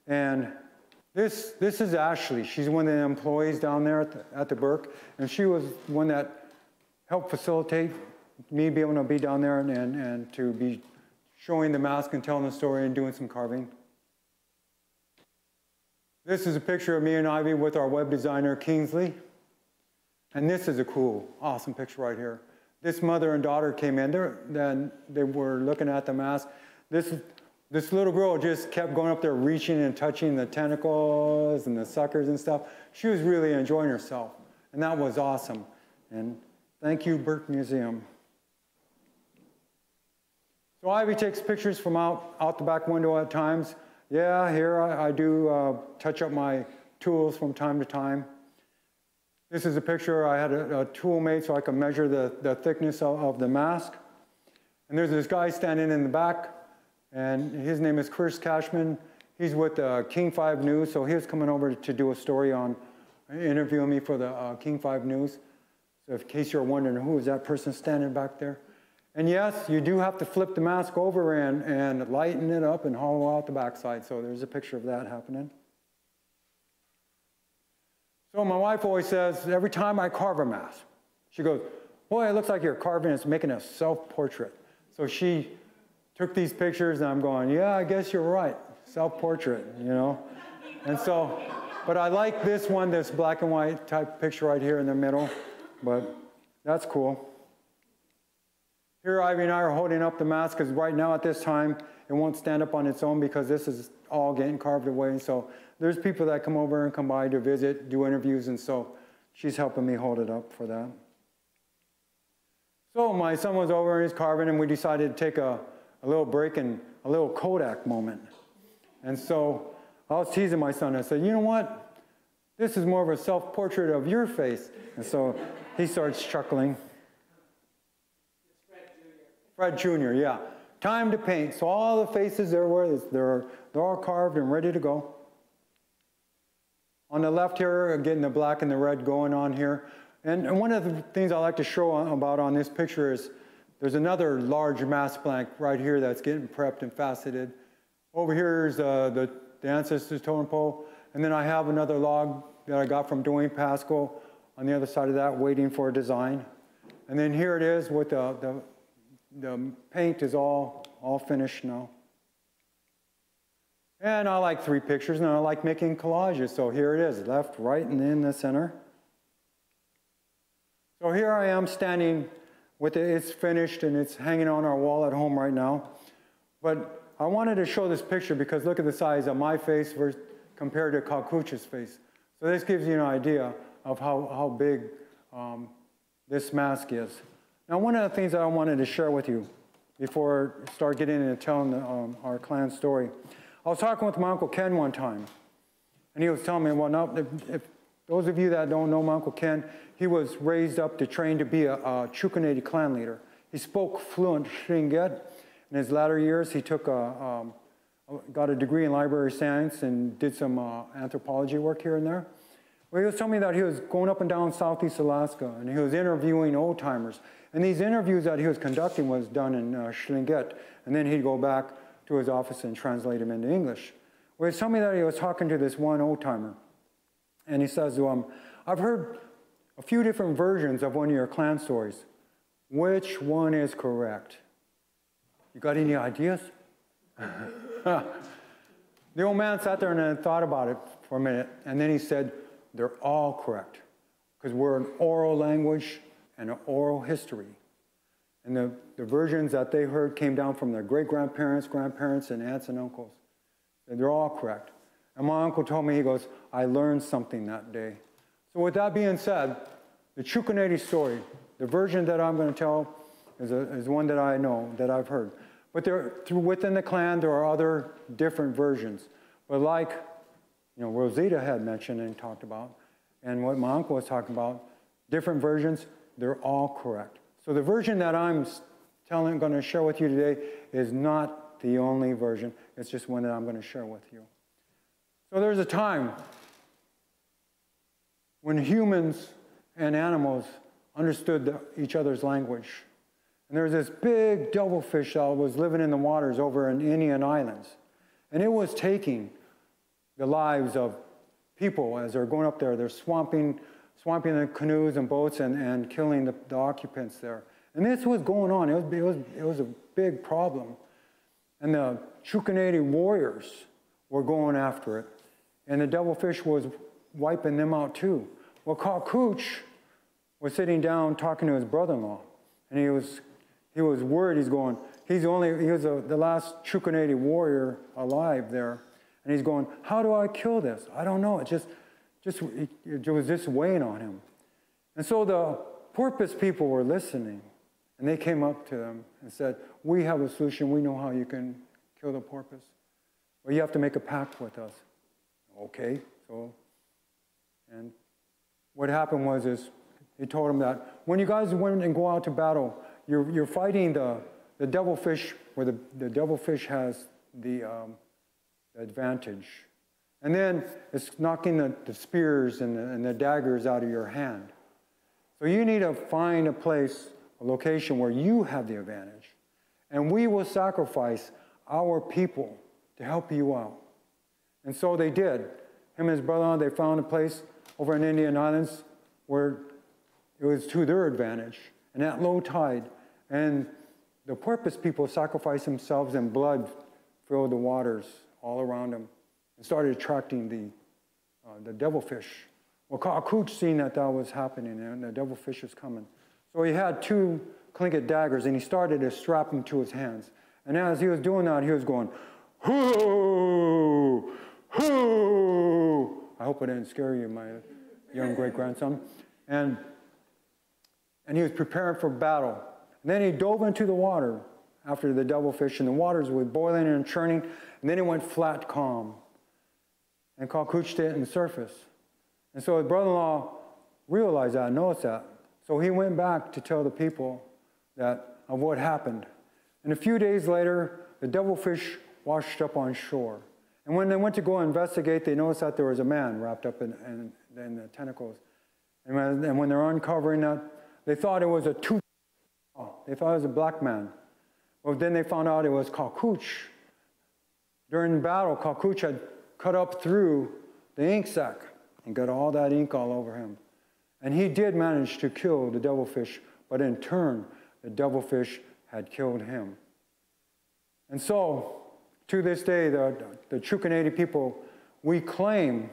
And this is Ashley. She's one of the employees down there at the Burke. And she was one that helped facilitate me being able to be down there and to be showing the mask and telling the story and doing some carving. This is a picture of me and Ivy with our web designer, Kingsley. And this is a cool, awesome picture right here. This mother and daughter came in there, then they were looking at the mask. This little girl just kept going up there, reaching and touching the tentacles and the suckers and stuff. She was really enjoying herself, and that was awesome. And thank you, Burke Museum. So Ivy takes pictures from out the back window at times. Yeah, here I do touch up my tools from time to time. This is a picture I had a tool made so I could measure the thickness of the mask. And there's this guy standing in the back. And his name is Chris Cashman. He's with King 5 News, so he was coming over to do a story on interviewing me for the King 5 News. So in case you're wondering, who is that person standing back there? And yes, you do have to flip the mask over and lighten it up and hollow out the backside. So there's a picture of that happening. So my wife always says, every time I carve a mask, she goes, boy, it looks like you're carving, it's making a self-portrait. So she took these pictures and I'm going, yeah, I guess you're right. Self-portrait, you know? And so, but I like this one, this black and white type picture right here in the middle, but that's cool. Here, Ivy and I are holding up the mask because right now at this time, it won't stand up on its own because this is all getting carved away. And so there's people that come over and come by to visit, do interviews, and so she's helping me hold it up for that. So my son was over and he's carving, and we decided to take a little break and a little Kodak moment. And so I was teasing my son. I said, you know what? This is more of a self-portrait of your face. And so he starts chuckling. Fred Jr., yeah. Time to paint. So all the faces there were, they're all carved and ready to go. On the left here, again, the black and the red going on here. And one of the things I like to show about on this picture is there's another large mass blank right here that's getting prepped and faceted. Over here is the ancestors' totem pole. And then I have another log that I got from Dwayne Pascoe on the other side of that waiting for a design. And then here it is with the paint is all finished now. And I like 3 pictures, and I like making collages. So here it is, left, right, and in the center. So here I am standing with it. It's finished, and it's hanging on our wall at home right now. But I wanted to show this picture because look at the size of my face versus, compared to Kalkuch's face. So this gives you an idea of how big this mask is. Now, one of the things that I wanted to share with you before I start getting into telling our clan story, I was talking with my Uncle Ken one time, and he was telling me, well, now, if those of you that don't know my Uncle Ken, he was raised up to train to be a Chookaneidí clan leader. He spoke fluent Shringet. In his latter years, he took got a degree in library science and did some anthropology work here and there. Well, he was telling me that he was going up and down Southeast Alaska, and he was interviewing old-timers. And these interviews that he was conducting was done in Shlinget, and then he'd go back to his office and translate them into English. Well, he told me that he was talking to this one old-timer, and he says, I've heard a few different versions of one of your clan stories. Which one is correct? You got any ideas? The old man sat there and thought about it for a minute, and then he said, they're all correct, because we're an oral language, and an oral history. And the versions that they heard came down from their great-grandparents, grandparents, and aunts and uncles. And they're all correct. And my uncle told me, he goes, I learned something that day. So with that being said, the Chookaneidí story, the version that I'm going to tell is one that I know, that I've heard. But within the clan, there are other different versions. But like Rosita had mentioned and talked about, and what my uncle was talking about, different versions, they're all correct. So the version that I'm going to share with you today is not the only version. It's just one that I'm going to share with you. So there's a time when humans and animals understood each other's language. And there was this big devilfish that was living in the waters over in Indian Islands. And it was taking the lives of people as they're going up there. They're swamping the canoes and boats and killing the occupants there. And this was going on. It was a big problem. And the Chookaneidí warriors were going after it. And the devilfish was wiping them out too. Well, Kalkuch was sitting down talking to his brother-in-law. And he was worried. He's going, he was the last Chookaneidí warrior alive there. And he's going, how do I kill this? I don't know. It was just weighing on him. And so the porpoise people were listening, and they came up to them and said, we have a solution. We know how you can kill the porpoise. Well, you have to make a pact with us. Okay. So, and what happened was he told them that when you guys went and go out to battle, you're fighting the devilfish, where the devilfish has the advantage. And then it's knocking the spears and the daggers out of your hand. So you need to find a place, a location where you have the advantage. And we will sacrifice our people to help you out. And so they did. Him and his brother-in-law, they found a place over in Indian Islands where it was to their advantage. And at low tide, and the porpoise people sacrificed themselves, and blood filled the waters all around them and started attracting the devilfish. Well, Ka'akooch seen that that was happening, and the devilfish was coming. So he had two Tlingit daggers, and he started to strap them to his hands. And as he was doing that, he was going, hoo, hoo. I hope I didn't scare you, my young great-grandson. And he was preparing for battle. And then he dove into the water after the devilfish, and the waters were boiling and churning, and then it went flat calm. And Ka'akooch didn't surface. And so his brother-in-law realized that, noticed that. So he went back to tell the people that of what happened. And a few days later, the devilfish washed up on shore. And when they went to go investigate, they noticed that there was a man wrapped up in the tentacles. And when they're uncovering that, they thought it was a they thought it was a black man. Well, then they found out it was Ka'akooch. During the battle, Ka'akooch had cut up through the ink sac and got all that ink all over him. And he did manage to kill the devilfish, but in turn, the devilfish had killed him. And so, to this day, the Chookaneidí people, we claim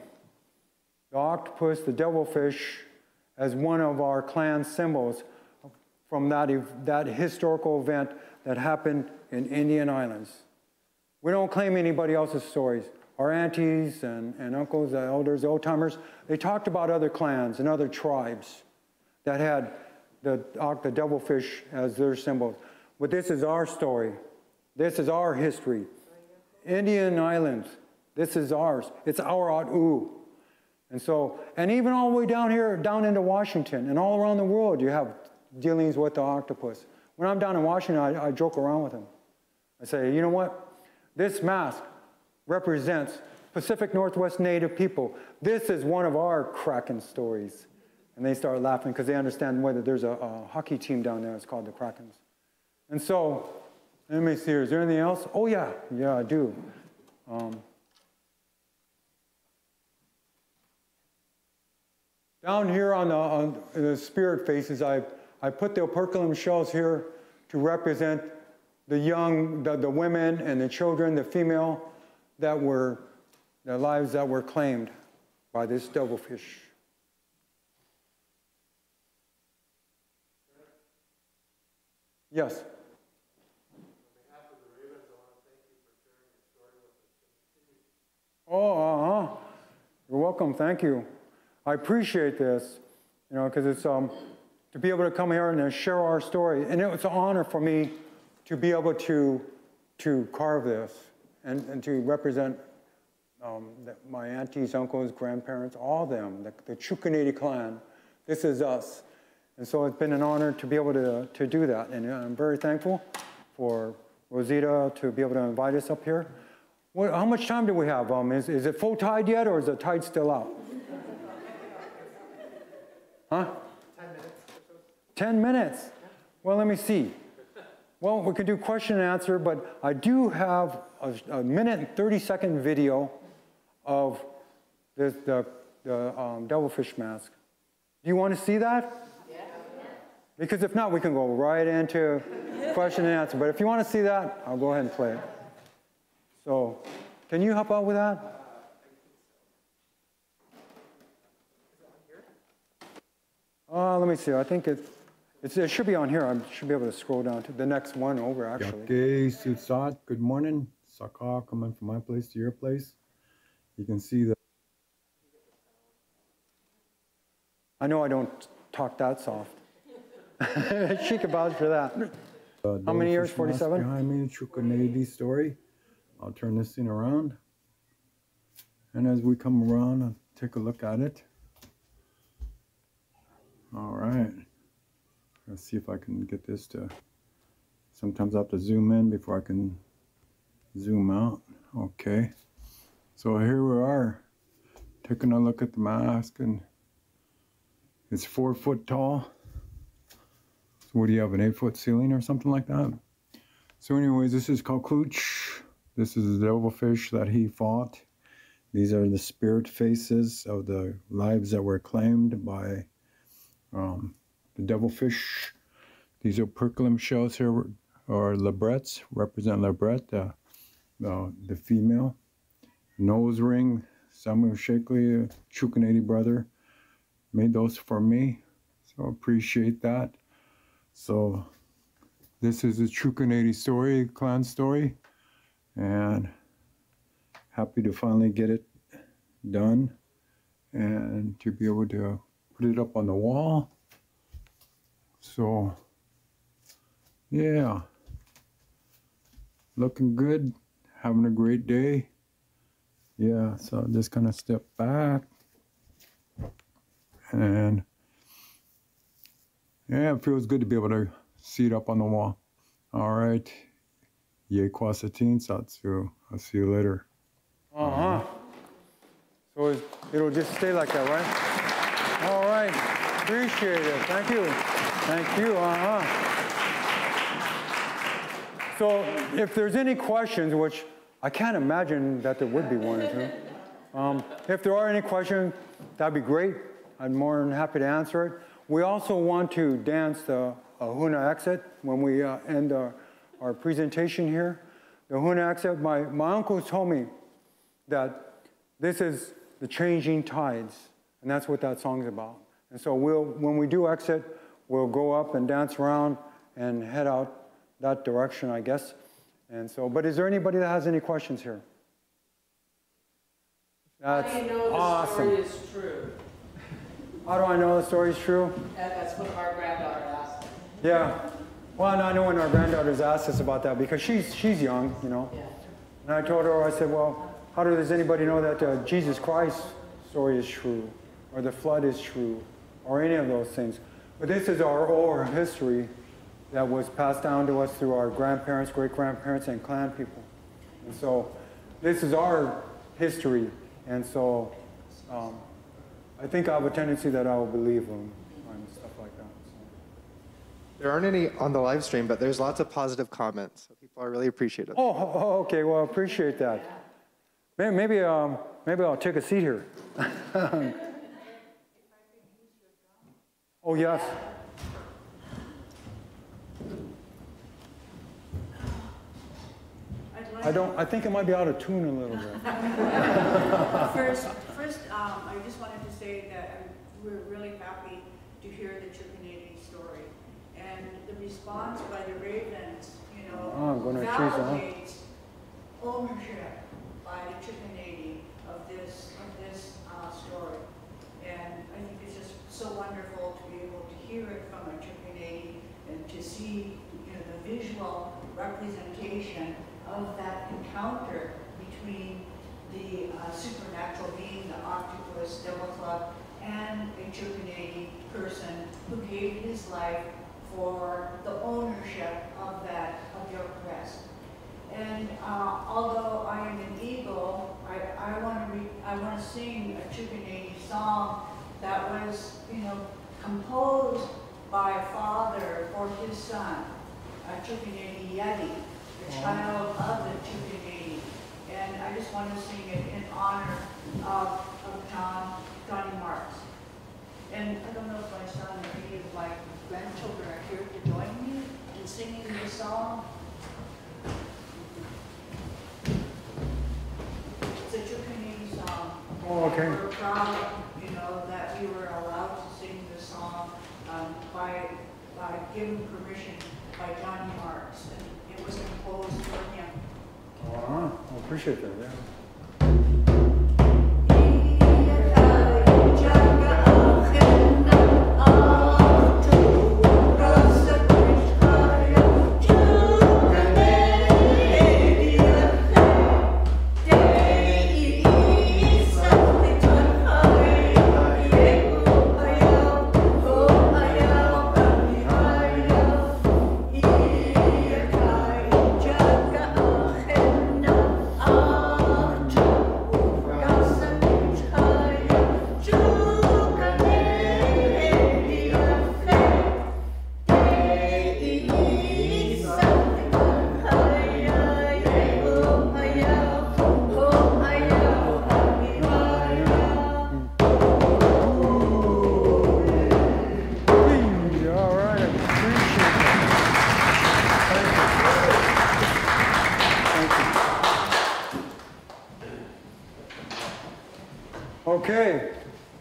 the octopus, the devilfish, as one of our clan symbols from that historical event that happened in Indian Islands. We don't claim anybody else's stories. Our aunties and uncles, the elders, the old-timers, they talked about other clans and other tribes that had the devilfish as their symbol. But this is our story. This is our history. Indian Islands, this is ours. It's our at.óow. And so, and even all the way down here, down into Washington, and all around the world, you have dealings with the octopus. When I'm down in Washington, I joke around with him. I say, you know what? This mask represents Pacific Northwest Native people. This is one of our Kraken stories. And they start laughing because they understand whether there's a hockey team down there. It's called the Krakens. And so, let me see here. Is there anything else? Oh, yeah. Yeah, I do. Down here on the spirit faces, I put the operculum shells here to represent the young, the women and the children, the female, that were, the lives that were claimed by this devilfish. Yes? On behalf of the Ravens, I want to thank you for sharing your story with us. Oh, you're welcome, thank you. I appreciate this, you know, because it's to be able to come here and share our story, and it was an honor for me to be able to carve this and to represent my aunties, uncles, grandparents, all of them, the Chookaneidí clan. This is us, and so it's been an honor to be able to do that, and I'm very thankful for Rosita to be able to invite us up here. What, how much time do we have? Is it full tide yet, or is the tide still out? Huh? 10 minutes. 10 minutes? Well, let me see. Well, we could do question and answer, but I do have a minute and 30-second video of this, the devilfish mask. Do you want to see that? Yeah. Because if not, we can go right into question and answer. But if you want to see that, I'll go ahead and play it. So, can you help out with that? Let me see. I think it should be on here. I should be able to scroll down to the next one over, actually. Good morning. Saka, coming from my place to your place. You can see the... I know I don't talk that soft. She could vouch for that. How many years? 47? Behind me, Chookaneidí story. I'll turn this thing around. And as we come around, I'll take a look at it. All right, let's see if I can get this to, sometimes I have to zoom in before I can zoom out. Okay, So here we are, taking a look at the mosque, and it's 4 foot tall. So what do you have, an 8 foot ceiling or something like that? So anyways, this is Kalkuch. This is the devilfish that he fought. These are the spirit faces of the lives that were claimed by the devilfish. These are periculum shells here, or lebrettes, represent lebrette, the female. Nose ring, Samuel Shakley, Chookaneidí brother, made those for me, so appreciate that. So this is a Chookaneidí story, clan story, and happy to finally get it done and to be able to put it up on the wall. So yeah, looking good, having a great day. Yeah, so I'm just gonna step back, and yeah, it feels good to be able to see it up on the wall. All right, yay kwasatin satsu. I'll see you later. So it'll just stay like that, right? All right, appreciate it. Thank you, thank you. So if there's any questions, which I can't imagine that there would be one or two, if there are any questions, that'd be great. I'm more than happy to answer it. We also want to dance the Hoonah exit when we end our presentation here. The Hoonah exit, my uncle told me that this is the changing tides, and that's what that song's about. And so when we do exit, we'll go up and dance around and head out that direction, I guess. And so, but is there anybody that has any questions here? That's awesome. How do you know the story is true? How do I know the story is true? That's what our granddaughter asked us. Yeah. Well, and I know when our granddaughter's asked us about that, because she's young, you know. Yeah. And I told her, I said, well, how does anybody know that Jesus Christ story is true, or the flood is true, or any of those things? But this is our oral history that was passed down to us through our grandparents, great-grandparents, and clan people. And so this is our history. And so I think I have a tendency that I will believe them and stuff like that. So. There aren't any on the live stream, but there's lots of positive comments. So people are really appreciative. Oh, okay. Well, I appreciate that. Maybe I'll take a seat here. Oh, yes. I think it might be out of tune a little bit. First, I just wanted to say that we're really happy to hear the Chookaneidí story, and the response by the ravens, you know, validates ownership by the Chookaneidí of this story, and I think it's just so wonderful to be able to hear it from a Chookaneidí and to see, you know, the visual representation of that encounter between the supernatural being, the octopus, devil club, and a Chookaneidí person who gave his life for the ownership of their crest. And although I am an eagle, I want to sing a Chookaneidí song that was, you know, composed by a father for his son, a Chookaneidí Yeti, child of the Chookaneidí, and I just want to sing it in honor of Donnie Marks. And I don't know if my son or any of my grandchildren are here to join me in singing this song. It's a Chookaneidí song. Oh, okay. We're proud, you know, that we were allowed to sing this song by given permission by Donnie Marks. And it was composed for him. I appreciate that, yeah. Okay,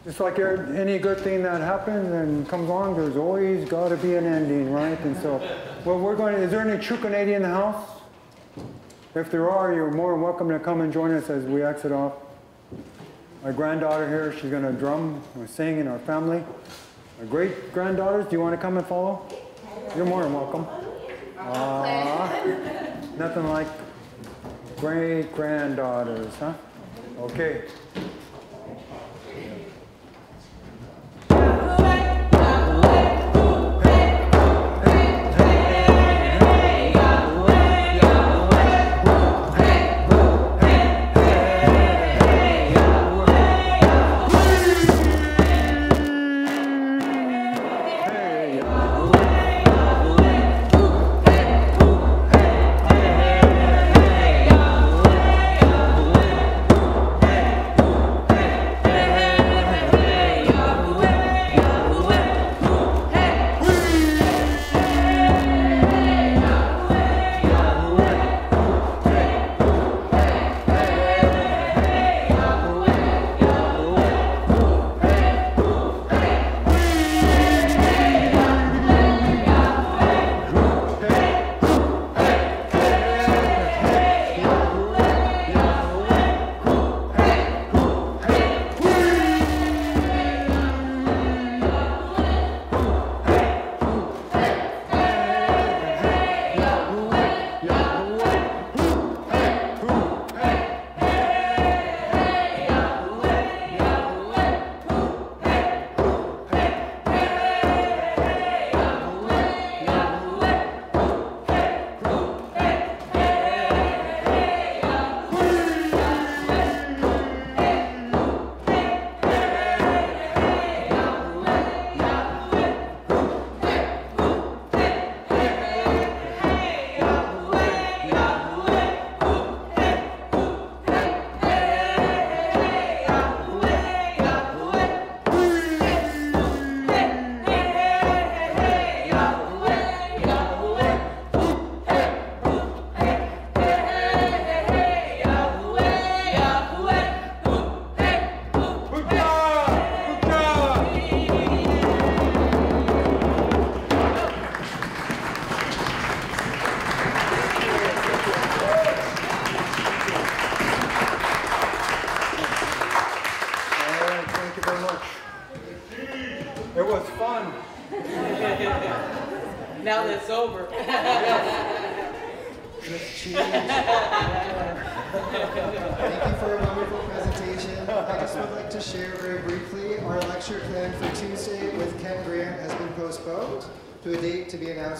just like any good thing that happens and comes along, there's always got to be an ending, right? And so, well, is there any Chookaneidí in the house? If there are, you're more than welcome to come and join us as we exit off. My granddaughter here, she's going to drum or sing in our family. My great-granddaughters, do you want to come and follow? You're more than welcome. Nothing like great-granddaughters, huh? Okay.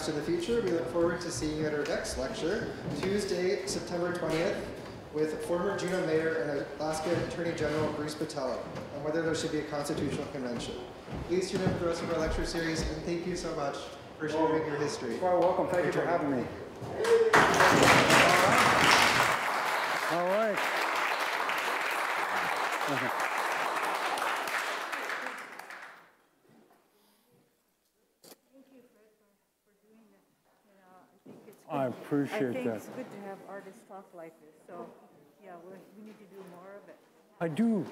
To the future. We look forward to seeing you at our next lecture, Tuesday, September 20th, with former Juneau Mayor and Alaska Attorney General Bruce Botello on whether there should be a constitutional convention. Please tune in for the rest of our lecture series, and thank you so much for sharing your history. Well, welcome. Thank you for having me. All right. I appreciate that. I think it's good to have artists talk like this. So, yeah, we need to do more of it. I do.